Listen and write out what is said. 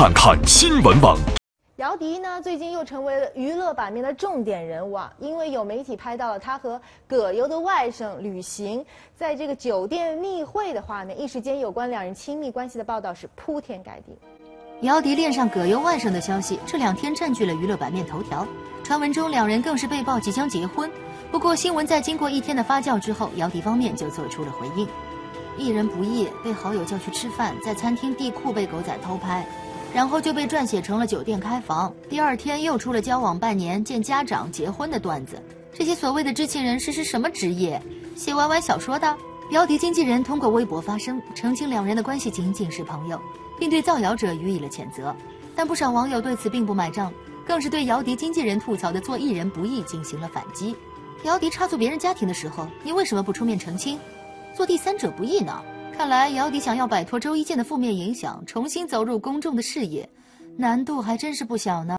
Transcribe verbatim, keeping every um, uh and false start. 看看新闻网。姚笛呢，最近又成为了娱乐版面的重点人物啊，因为有媒体拍到了她和葛优的外甥旅行在这个酒店密会的画面，一时间有关两人亲密关系的报道是铺天盖地。姚笛恋上葛优外甥的消息，这两天占据了娱乐版面头条。传闻中，两人更是被曝即将结婚。不过，新闻在经过一天的发酵之后，姚笛方面就做出了回应。 艺人不易，被好友叫去吃饭，在餐厅地库被狗仔偷拍，然后就被撰写成了酒店开房。第二天又出了交往半年、见家长、结婚的段子。这些所谓的知情人士是什么职业？写歪歪小说的？姚笛经纪人通过微博发声，澄清两人的关系仅仅是朋友，并对造谣者予以了谴责。但不少网友对此并不买账，更是对姚笛经纪人吐槽的做艺人不易进行了反击。姚笛插足别人家庭的时候，你为什么不出面澄清？ 做第三者不易呢。看来姚笛想要摆脱周一见的负面影响，重新走入公众的视野，难度还真是不小呢。